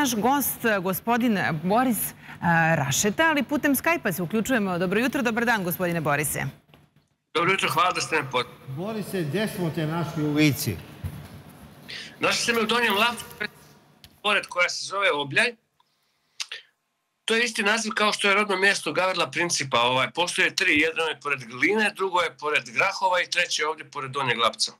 naš gost, gospodin Boris Rašeta, ali putem Skype-a se uključujemo. Dobro jutro, dobar dan, gospodine Borise. Dobro jutro, hvala da ste nam pozvali. Borise, gdje smo te našli u Lici? Našli ste me u Donjem Lapcu, pored koja se zove Obljaj. To je isti naziv kao što je rodno mjesto Gavrila Principa. Postoje tri, jedno je pored Gline, drugo je pored Grahova i treće je ovdje pored Donjeg Lapca.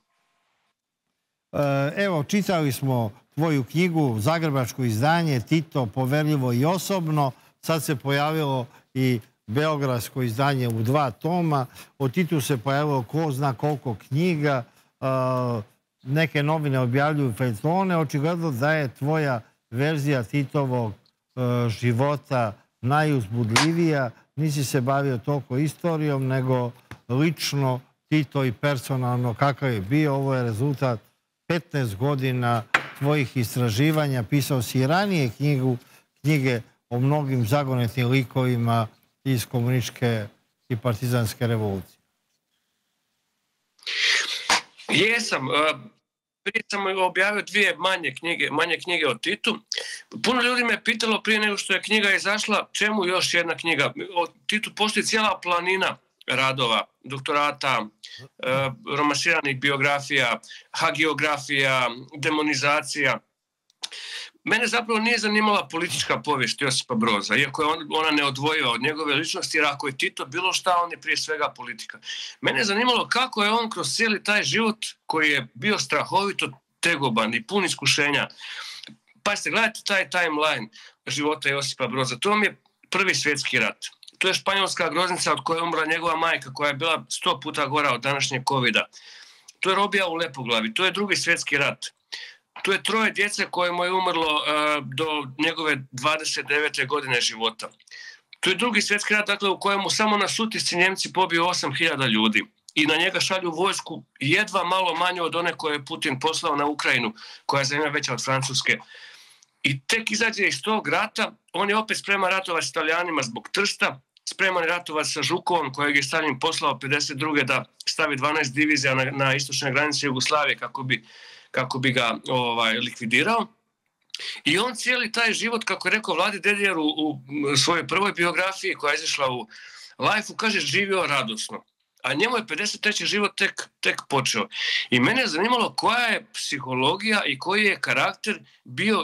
Evo, čitali smo tvoju knjigu, zagrebačko izdanje, Tito, poverljivo i osobno. Sad se pojavilo i beogradsko izdanje u 2 toma. O Titu se pojavilo ko zna koliko knjiga. Neke novine objavljuju feljtone. Očigledno da je tvoja verzija Titovog života najuzbudljivija. Nisi se bavio toliko istorijom, nego lično Tito i personalno kakav je bio. Ovo je rezultat 15 godina tvojih istraživanja. Pisao si i ranije knjige o mnogim zagonetnim likovima iz komunističke i partizanske revolucije. Jesam. Prije sam objavio 2 manje knjige o Titu. Puno ljudi me pitalo prije nego što je knjiga izašla čemu još jedna knjiga. O Titu postoji cijela planina radova, doktorata, romansiranih biografija, hagiografija, demonizacija. Mene zapravo nije zanimala politička povijest Josipa Broza, iako je ona neodvojiva od njegove ličnosti, jer ako je Tito bilo šta, on je prije svega politika. Mene je zanimalo kako je on kroz cijeli taj život koji je bio strahovito tegoban i pun iskušenja. Pa ste, gledajte taj timeline života Josipa Broza. To vam je Prvi svjetski rat. To je španjolska groznica od koje je umrla njegova majka, koja je bila 100 puta gora od današnjeg COVID-a. To je robija u Lepoglavi. To je Drugi svjetski rat. Tu je 3 djece kojemu je umrlo do njegove 29. godine života. Tu je Drugi svjetski rat, dakle, u kojemu samo na Sutjesci Njemci pobiju 8.000 ljudi i na njega šalju vojsku jedva malo manju od one koje je Putin poslao na Ukrajinu, koja je za njega veća od Francuske. I tek izađe iz tog rata, on je opet spreman ratovati s Italijanima zbog Trsta, spreman je ratovati sa Žukovom, kojeg je Stalin poslao 1952. da stavi 12 divizija na istočne granice Jugoslavije kako bi ga likvidirao. I on cijeli taj život, kako je rekao Vladi Dedijer u svojoj prvoj biografiji koja je izašla u Life-u, kaže, živio radosno. A njemu je 53. život tek počeo. I mene je zanimalo koja je psihologija i koji je karakter bio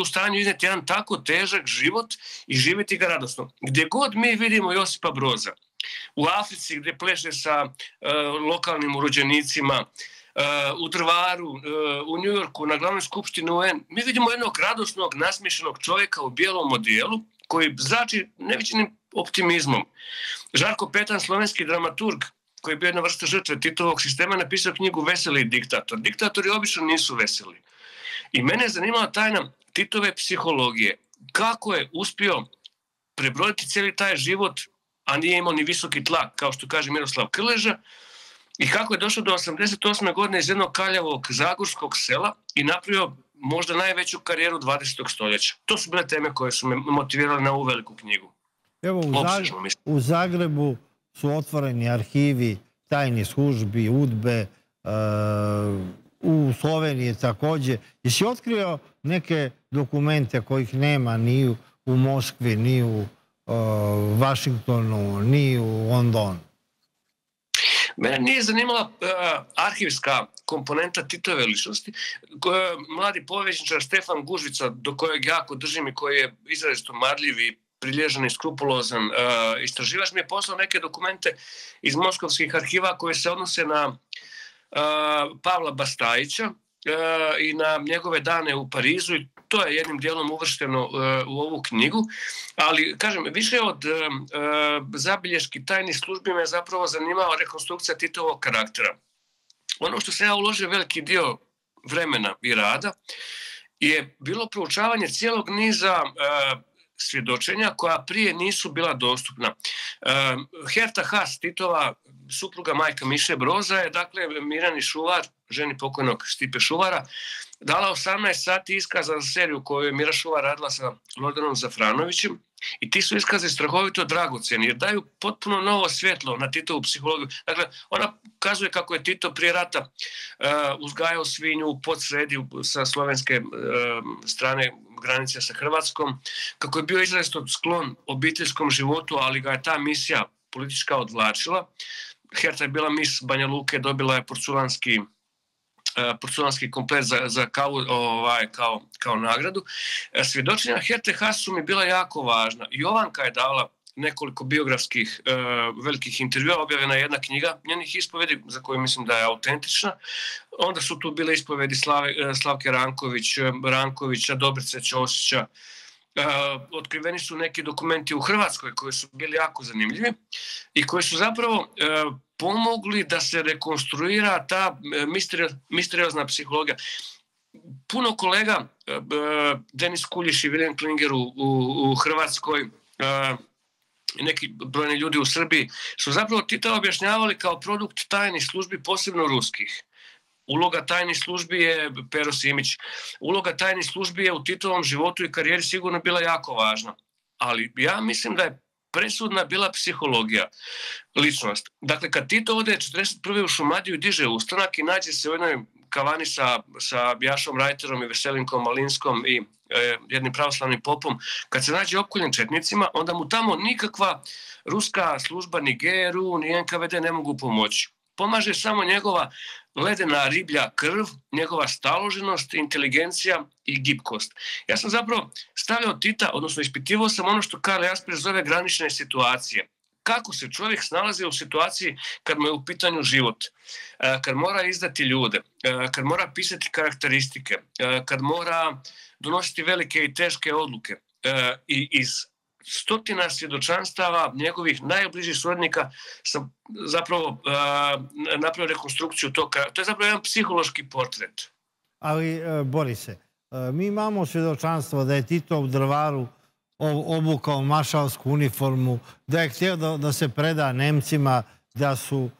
u stanju izneti jedan tako težak život i živjeti ga radosno. Gdje god mi vidimo Josipa Broza, u Africi gdje pleše sa lokalnim urođenicima, u Drvaru, u Njujorku, na glavnoj skupštini UN, mi vidimo jednog radosnog, nasmišenog čovjeka u bijelom odijelu koji zrači neviđenim optimizmom. Žarko Petan, slovenski dramaturg, koji je bio jedna vrsta žrtve Titovog sistema, napisao knjigu Veseli diktator. Diktatori obično nisu veseli. I mene je zanimala tajna Titove psihologije. Kako je uspio prebroditi cijeli taj život, a nije imao ni visoki tlak, kao što kaže Miroslav Krleža, i kako je došao do 88. godine iz jednog kaljavog zagorskog sela i napravio možda najveću karijeru 20. stoljeća. To su bile teme koje su me motivirale na ovu veliku knjigu. Evo, u Zagrebu su otvoreni arhivi tajnih službi, UDBE, u Sloveniji također. Jesi otkrio neke dokumente kojih nema ni u Moskvi, ni u Vašingtonu, ni u Londonu? Mene nije zanimala arhivska komponenta Titove ličnosti. Mladi povjesničar Stefan Gužvica, do kojeg jako držim i koji je izrazito marljiv i prilježan i skrupulozan istraživač, mi je poslao neke dokumente iz moskovskih arhiva koje se odnose na Pavla Bastajića i na njegove dane u Parizu, i to je jednim dijelom uvršteno u ovu knjigu. Ali, kažem, više od zabilješki tajnih službi me je zapravo zanimala rekonstrukcija Titovog karaktera. Ono što se ja uložio veliki dio vremena i rada je bilo proučavanje cijelog niza svjedočenja koja prije nisu bila dostupna. Herta Haas, Titova supruga, majka Miše Broza, je, dakle, Mirani Šuvar, ženi pokojnog Stipe Šuvara, dala 18 sati iskaza za seriju koju je Mira Šuvar radila sa Lordom Zafranovićem, I ti su iskaze strahovito dragoceni jer daju potpuno novo svjetlo na Titovu psihologiju. Dakle, ona pokazuje kako je Tito prije rata uzgajao svinju u podsredi sa slovenske strane granice sa Hrvatskom, kako je bio izrazito sklon obiteljskom životu, ali ga je ta misija politička odvlačila. Herta je bila mis Banja Luke, dobila je porculanski komplet za kavu kao nagradu. Svjedočenja Herte Haas su mi bila jako važna. Jovanka je davala nekoliko biografskih velikih intervjua, objavljena je jedna knjiga njenih ispovedi, za koju mislim da je autentična. Onda su tu bile ispovedi Slavke Rankovića, Dobrice Ćosića. Otkriveni su neki dokumenti u Hrvatskoj koji su bili jako zanimljivi i koji su zapravo pomogli da se rekonstruira ta misteriozna psihologija. Puno kolega, Denis Kuljiš i William Klinger u Hrvatskoj, neki brojni ljudi u Srbiji, su zapravo Tita objašnjavali kao produkt tajnih službi, posebno ruskih. Uloga tajnih službi je Pero Simić. Uloga tajnih službi je u Titovom životu i karijeri sigurno bila jako važna. Ali ja mislim da je presudna bila psihologija, ličnost. Dakle, kad Tito ode 1941. u Šumadiju i diže ustanak i nađe se u jednoj kavani sa Bijašom Rajterom i Veselinkom Malinskom i jednim pravoslavnim popom, kad se nađe opkoljen četnicima, onda mu tamo nikakva ruska služba, ni GRU, ni NKVD ne mogu pomoći. Pomaže samo njegova ledena riblja krv, njegova staloženost, inteligencija i gibkost. Ja sam zapravo stavljao Tita, odnosno ispitivao sam ono što Karl Jaspers zove granične situacije. Kako se čovjek snalazi u situaciji kad mu je u pitanju život, kad mora izdati ljude, kad mora pisati karakteristike, kad mora donositi velike i teške odluke. I iz stotina svjedočanstava njegovih najbližih suradnika sam zapravo napravio rekonstrukciju toga. To je zapravo jedan psihološki portret. Ali, Borise, mi imamo svjedočanstvo da je Tito u Drvaru obukao mašalsku uniformu, da je htio da se preda Nemcima, da su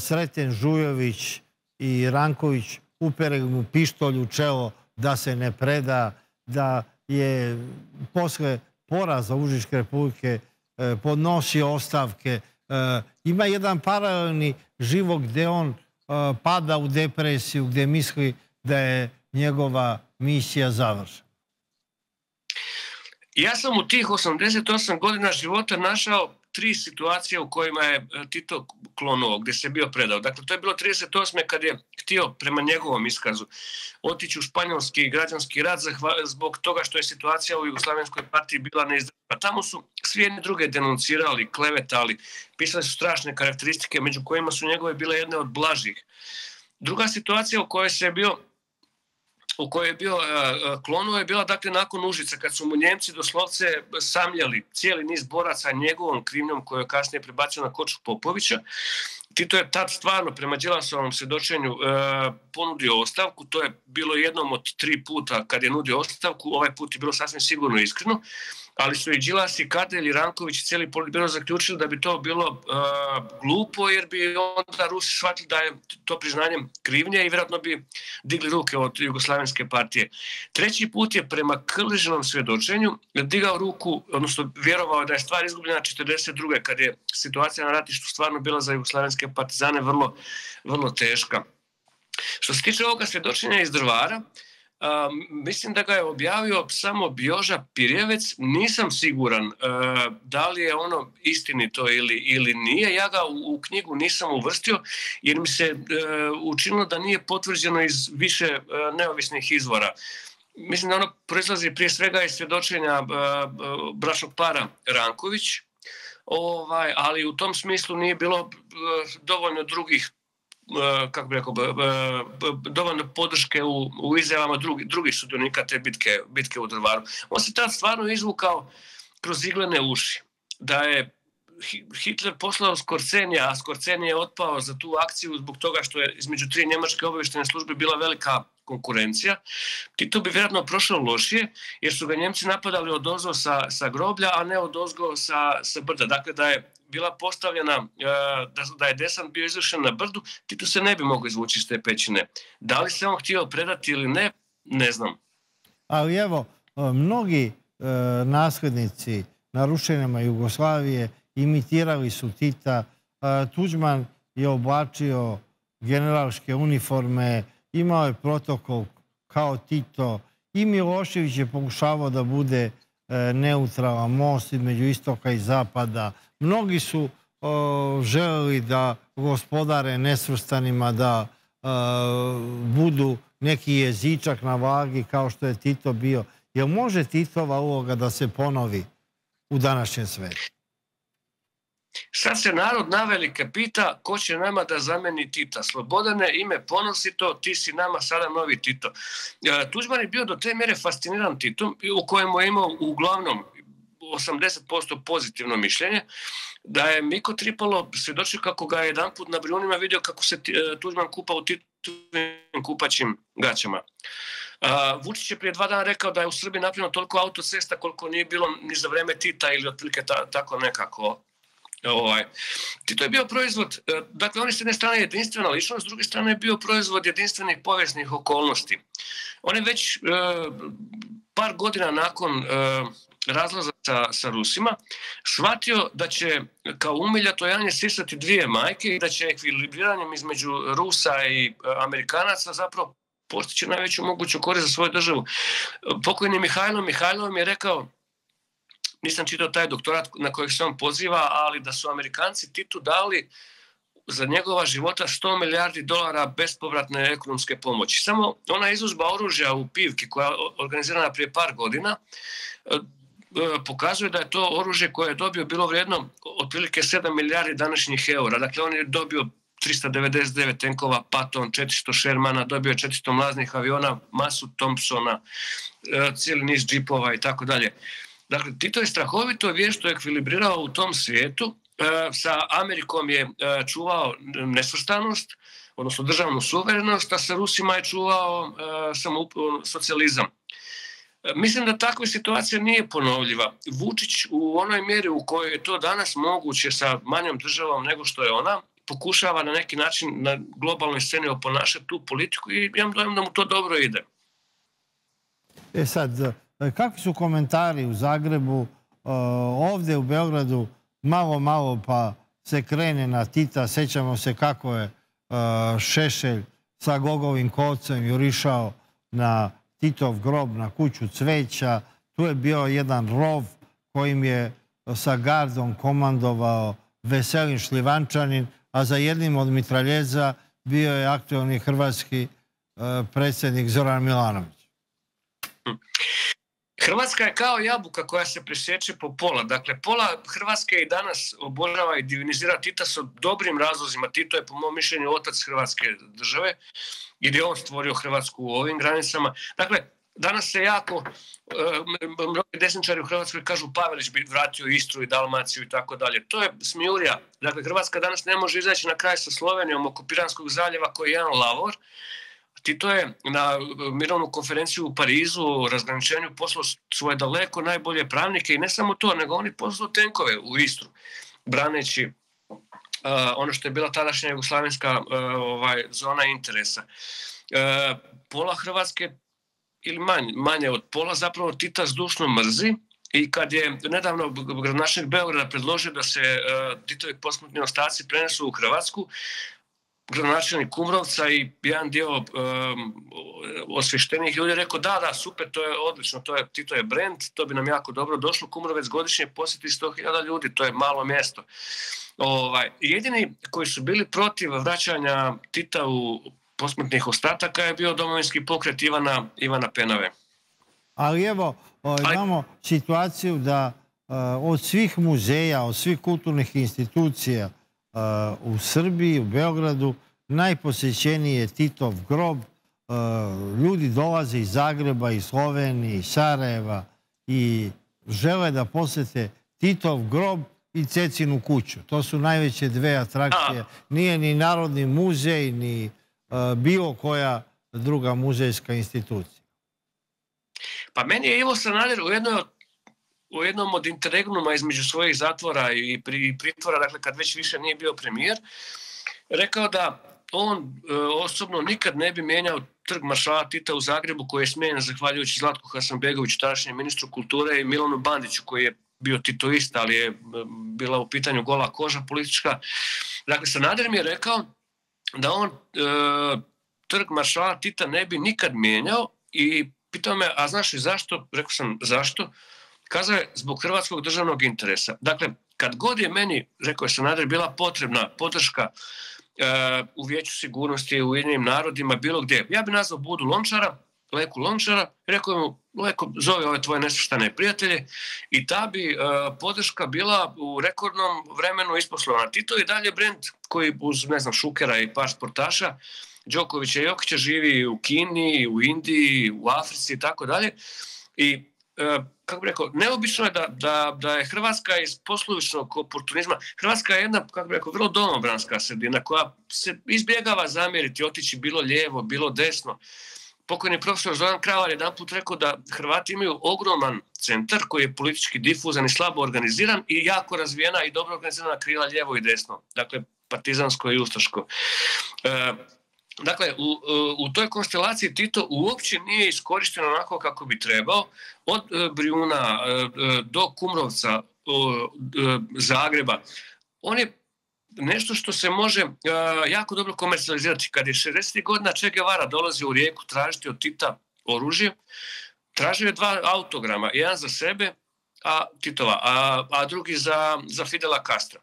Sreten Žujović i Ranković uperili mu pištolj u čelo da se ne preda, da je posle poraza Užičke republike podnosio ostavke. Ima jedan paralelni život gdje on pada u depresiju, gdje misli da je njegova misija završena. Ja sam u tih 88 godina života našao tri situacije u kojima je Tito klonuo, gdje se bio predao. Dakle, to je bilo 1938. kad je htio, prema njegovom iskazu, otići u španjolski građanski rat zbog toga što je situacija u Jugoslavenskoj partiji bila neizdrživa. Tamo su svi jedni druge denuncirali, klevetali, pisali su strašne karakteristike, među kojima su njegove bile jedne od blažih. Druga situacija u kojoj je bio klonuo je bila, dakle, nakon Užica, kad su mu Njemci doslovce samljali cijeli niz boraca njegovom krivnjom koju je kasnije prebacio na Koču Popovića. Tito je tad stvarno, prema Đilasovom svjedočenju, ponudio ostavku. To je bilo jednom od tri puta kad je nudio ostavku. Ovaj put je bilo sasvim sigurno iskreno. Ali su i Đilas, i Kardelj, i Ranković i cijeli politbiro zaključili da bi to bilo glupo, jer bi onda Rusi shvatili da je to priznanjem krivnje i vjerojatno bi digli ruke od Jugoslavenske partije. Treći put je prema Krležinom svjedočenju digao ruku, odnosno vjerovao da je stvar izgubljena 1942. kad je situacija na ratištu stvarno bila za jugoslavenske partizane vrlo teška. Što se tiče ovoga svjedočenja iz Drvara, mislim da ga je objavio samo Božo Pirjevec. Nisam siguran da li je ono istinito ili nije. Ja ga u knjigu nisam uvrstio jer mi se učinilo da nije potvrđeno iz više neovisnih izvora. Mislim da ono proizlazi prije svega iz svjedočenja bračnog para Ranković, ali u tom smislu nije bilo dovoljno drugih, kako bi rekao, dovoljno podrške u izjavama drugih sudionika te bitke u Drvaru. On se tad stvarno izvukao kroz iglene uši. Da je Hitler poslao Skorzenija, a Skorzeny je otpao za tu akciju zbog toga što je između tri njemačke obavještajne službe bila velika konkurencija. Tito bi vjerojatno prošao lošije, jer su ga Njemci napadali odozgo sa groblja, a ne odozgo sa brda. Dakle, da je bila postavljena, da je desant bio izvršen na brdu, Tito se ne bi mogao izvući iz te pećine. Da li se on htio predati ili ne, ne znam. Ali evo, mnogi naslednici na rušenjama Jugoslavije, imitirali su Tita. Tuđman je oblačio generalske uniforme, imao je protokol kao Tito i Milošević je pokušavao da bude neutralan most među istoka i zapada. Mnogi su želeli da gospodare nesvrstanima, da budu neki jezičak na vagi kao što je Tito bio. Jel može Titova uloga da se ponovi u današnjem svetu? Sad se narod navelike pita ko će nama da zameni Tita. Slobodane, ime ponosi to, ti si nama sada novi Tito. Tuđman je bio do te mjere fasciniran Titom, u kojemu je imao uglavnom 80% pozitivno mišljenje, da je Miko Tripalo svjedočio kako ga je jedan put na Brijunima vidio kako se Tuđman kupa u Titovim kupaćim gaćama. Vučić je prije 2 dana rekao da je u Srbiji napravljeno toliko autocesta koliko nije bilo ni za vreme Tita ili otprilike tako nekako. Tito je bio proizvod, dakle on je s jedne strane jedinstvena ličnost, s druge strane je bio proizvod jedinstvenih povijesnih okolnosti. On je već par godina nakon razlaza sa Rusima shvatio da će kao umiljato janje sisati dvije majke i da će ekvilibriranjem između Rusa i Amerikanaca zapravo postići najveću moguću korist za svoju državu. Pokojni Mihajlov je rekao, nisam čitao taj doktorat na kojeg se on poziva, ali da su Amerikanci Titu dali za njegova života $100 milijardi bespovratne ekonomske pomoći. Samo ona izložba oružja u Pivki koja je organizirana prije par godina pokazuje da je to oružje koje je dobio bilo vrijedno otprilike 7 milijardi današnjih eura. Dakle, on je dobio 399 tenkova Patton, 400 Shermana, dobio je 400 mlaznih aviona, masu Thompsona, cijeli niz džipova i tako dalje. Dakle, Tito je strahovito vješto ekvilibrirao u tom svijetu. Sa Amerikom je čuvao nesvrstanost, odnosno državnu suverenost, a sa Rusima je čuvao socijalizam. Mislim da takva situacija nije ponovljiva. Vučić u onoj mjeri u kojoj je to danas moguće sa manjom državom nego što je ona, pokušava na neki način na globalnoj sceni oponašati tu politiku i imam dojam da mu to dobro ide. E sad, kakvi su komentari u Zagrebu, ovdje u Beogradu, malo pa se krene na Tita, sećamo se kako je Šešelj sa Gogovim kolcem jurišao na Titov grob, na kuću cveća. Tu je bio jedan rov kojim je sa gardom komandovao Veselin Šljivančanin, a za jednim od mitraljeza bio je aktualni hrvatski predsjednik Zoran Milanović. Hrvatska je kao jabuka koja se presječe po pola. Dakle, pola Hrvatske i danas obožava i divinizira Tita sa dobrim razlozima. Tito je, po mom mišljenju, otac Hrvatske države, jer je on stvorio Hrvatsku u ovim granicama. Dakle, danas se jako, mnogi desničari u Hrvatskoj kažu Pavelić bi vratio Istru i Dalmaciju i tako dalje. To je smijurija. Dakle, Hrvatska danas ne može izaći na kraj sa Slovenijom oko Piranskog zaljeva koji je jedan lavor. Tito je na mirovnu konferenciju u Parizu o razgraničenju poslao svoje daleko najbolje pravnike i ne samo to, nego oni poslao tenkove u Istru, braneći ono što je bila tadašnja jugoslavenska zona interesa. Pola Hrvatske, ili manje od pola, zapravo Tita zdušno mrzi i kad je nedavno gradonačelnik Beograda predložio da se Titovi posmrtni ostaci prenesu u Hrvatsku, gradonačelnik Kumrovca i jedan dio osvještenih ljudi je rekao da, super, to je odlično, Tito je brend, to bi nam jako dobro došlo. Kumrovec godišnje posjeti 100.000 ljudi, to je malo mjesto. Jedini koji su bili protiv vraćanja Tita u posmrtnih ostataka je bio Domovinski pokret Ivana Penave. Ali evo, imamo situaciju da od svih muzeja, od svih kulturnih institucija u Srbiji, u Beogradu, najposjećeniji je Titov grob. Ljudi dolaze iz Zagreba, iz Slovenije, iz Sarajeva i žele da posjete Titov grob i Cecinu kuću. To su najveće dve atrakcije. Nije ni Narodni muzej, ni bilo koja druga muzejska institucija. Pa meni je Ivo Sanader u jednom od interregnuma između svojih zatvora i pritvora, dakle kad već više nije bio premijer, rekao da on osobno nikad ne bi mijenjao Trg maršala Tita u Zagrebu koji je smijenjen zahvaljujući Zlatku Hasanbegoviću, tadašnjem ministru kulture, i Milanu Bandiću koji je bio titoista, ali je bila u pitanju gola koža politička. Dakle, Sanader mi je rekao da on trg maršala Tita ne bi nikad mijenjao i pitao me, a znaš li zašto? Rekao sam, zašto? Kazao je, zbog hrvatskog državnog interesa. Dakle, kad god je meni, rekao je Sanader, bila potrebna podrška u Vijeću sigurnosti, u Ujedinjenim narodima, bilo gdje. Ja bi nazvao Budu Lončara, Leku Lončara, rekao mu, Leko, zove ove tvoje nesvrstane prijatelje, i ta bi podrška bila u rekordnom vremenu isposlovana. Tito je dalje brend koji uz, ne znam, Šukera i par sportaša, Đokovića i Jokića, živi u Kini, u Indiji, u Africi i tako dalje. I kako bih rekao, neobično je da je Hrvatska iz posluvičnog oportunizma, Hrvatska je jedna, kako bih rekao, vrlo domobranska sredina koja se izbjegava zamjeriti, otići bilo lijevo, bilo desno. Pokojni profesor Zoran Kravar jedan put rekao da Hrvati imaju ogroman centar koji je politički difuzan i slabo organiziran i jako razvijena i dobro organizirana krila lijevo i desno, dakle partizansko i ustaško. Dakle, u toj konstelaciji Tito uopće nije iskorišten onako kako bi trebao. Od Brijuna do Kumrovca, Zagreba. On je nešto što se može jako dobro komercijalizirati. Kad je 60. godina Che Guevara dolazi u Rijeku tražiti od Tita oružje, tražio je 2 autograma. Jedan za sebe, Titova, a drugi za Fidela Castra.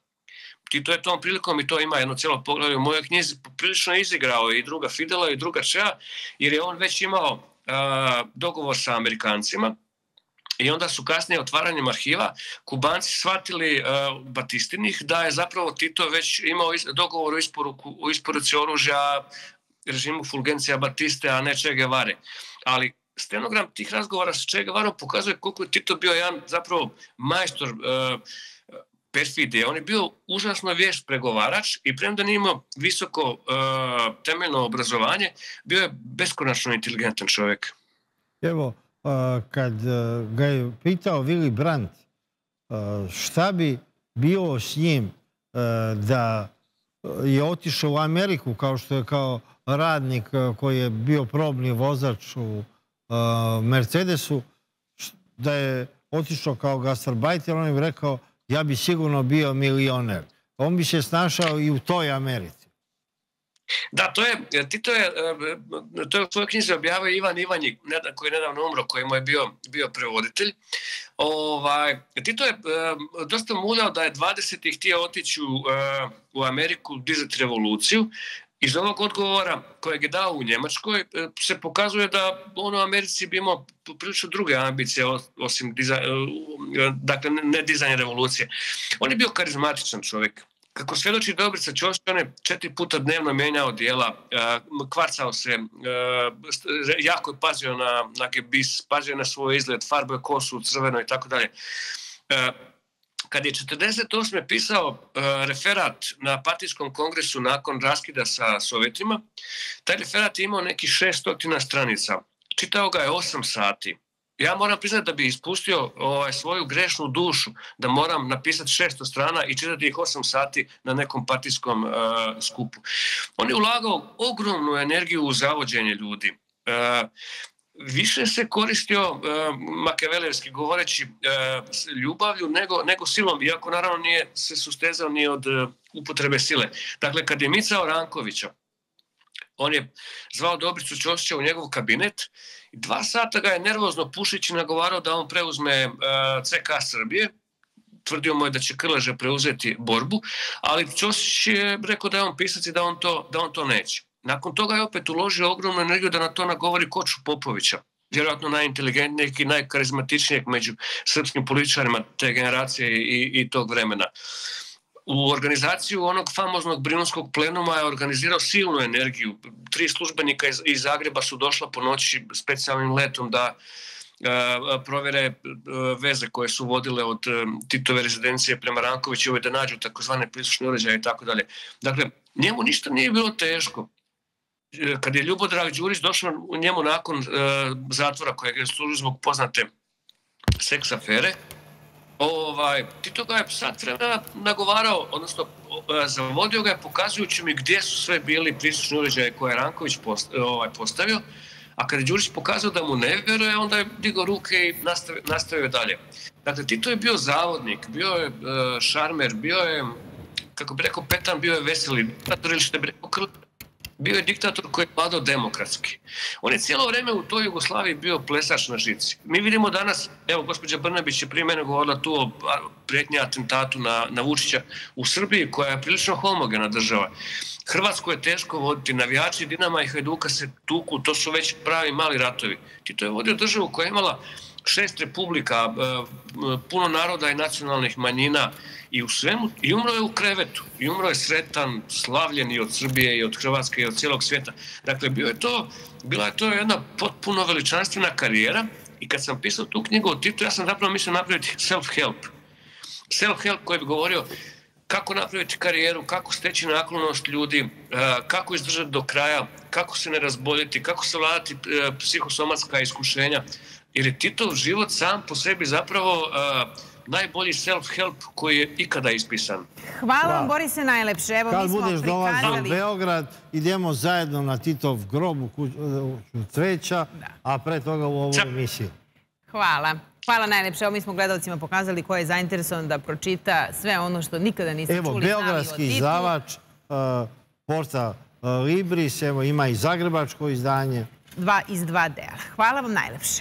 Tito je tom prilikom, i to ima jedno cijelo poglavlje u mojoj knjizi, prilično izigrao i druga Fidela i druga Chea, jer je on već imao dogovor sa Amerikancima, i onda su kasnije otvaranjem arhiva Kubanci shvatili Batistinih da je zapravo Tito već imao dogovor o isporuci oružja režimu Fulgencija Batiste, a ne Che Guevare. Ali stenogram tih razgovora sa Che Guevarom pokazuje koliko je Tito bio jedan zapravo majstor perfidije. On je bio užasno vješt pregovarač i premda nije imao visoko temeljno obrazovanje, bio je beskonačno inteligentan čovjek. Evo, kad ga je pitao Willy Brandt šta bi bilo s njim da je otišao u Ameriku kao što je kao radnik koji je bio probni vozač u Mercedesu, da je otišao kao gastarbajter, on je rekao ja bi sigurno bio milioner. On bi se snašao i u toj Americi. Da, to je u svojoj knjizi objavio Ivan Ivanjik, koji je nedavno umro, koji mu je bio prevoditelj. Tito je dosta muljao da je 20-ih htio otići u Ameriku dizati revoluciju. Iz ovog odgovora kojeg je dao u Njemačkoj se pokazuje da on u Americi bi imao prilično druge ambicije, osim ne dizanje revolucije. On je bio karizmatičan čovjek. Kako svjedoči Dobrica Ćosić, on je 4 puta dnevno mijenjao odijela, kvarcao se, jako je pazio na gebis, pazio na svoj izgled, farbo je kosu, crveno i tako dalje. Kad je 1948. pisao referat na partijskom kongresu nakon raskida sa Sovjetima, taj referat je imao nekih 600 stranica. Čitao ga je 8 sati. Ja moram priznati da bi ispustio svoju grešnu dušu, da moram napisati 600 strana i čitati ih 8 sati na nekom partijskom skupu. On je ulagao ogromnu energiju u zavođenje ljudi. Više se koristio makijavelevski govoreći ljubavlju nego silom, iako naravno nije se sustezao ni od upotrebe sile. Dakle, kad je micao Rankovića, on je zvao Dobricu Ćosića u njegov kabinet i 2 sata ga je nervozno pušići nagovarao da on preuzme CK Srbije. Tvrdio mu je da će Krleža preuzeti borbu, ali Ćosić je rekao da je on pisac i da on to neće. Nakon toga je opet uložio ogromnu energiju da na to nagovori Koču Popovića, vjerojatno najinteligentnijeg i najkarizmatičnijeg među srpskim političarima te generacije i tog vremena. U organizaciju onog famoznog brijunskog plenuma je organizirao silnu energiju. 3 službenika iz Zagreba su došla po noći specijalnim letom da provjere veze koje su vodile od Titove rezidencije prema Rankovićevoj, da nađu takozvane prislušne uređaje i tako dalje. Dakle, njemu ništa nije bilo teško. Kad je Ljubodrag Đurić došao njemu nakon zatvora kojeg je služio zbog poznate seks afere, Tito ga je sat vremena nagovarao, odnosno zavodio ga je pokazujući mi gdje su sve bili prislušni uređaje koje je Ranković postavio, A kada je Đurić pokazao da mu ne vjeruje, onda je digao ruke i nastavio dalje. Dakle, Tito je bio zavodnik, bio je šarmer, bio je, kako bi rekao Petan, bio je veseli diktator, ili što bi rekao Krleža, bio je diktator koji je vladao demokratski. On je cijelo vreme u toj Jugoslaviji bio plesač na žici. Mi vidimo danas, evo, gospođa Brnabić je prije mene govorila tu o prijetnji atentatu na Vučića u Srbiji, koja je prilično homogena država. Hrvatsko je teško voditi, navijači Dinama i Hajduka se tuku, to su već pravi mali ratovi. Tito je vodio državu koja je imala 6 republika, puno naroda i nacionalnih manjina i umro je u krevetu. I umro je sretan, slavljen i od Srbije i od Hrvatske i od cijelog svijeta. Dakle, bila je to jedna potpuno veličanstvena karijera i kad sam pisao tu knjigu o Titu, ja sam zapravo mislio napraviti self-help. Self-help koji bi govorio kako napraviti karijeru, kako steći naklonost ljudi, kako izdržati do kraja, kako se ne razboljeti, kako savladati psihosomatska iskušenja. Jer je Titov život sam po sebi zapravo najbolji self-help koji je ikada ispisan. Hvala vam, Borise, najlepše. Evo, mi smo prikazali. Kad budeš dolazio u Beograd, idemo zajedno na Titov grob u Kuću 3, a pre toga u ovu emisiju. Hvala. Hvala najlepše. Evo, mi smo gledalcima pokazali ko je zainteresovan da pročita sve ono što nikada niste čuli. Evo, beogradski izdavač, porta Libris, evo, ima i zagrebačko izdanje. Dva iz 2 dela. Hvala vam najlepše.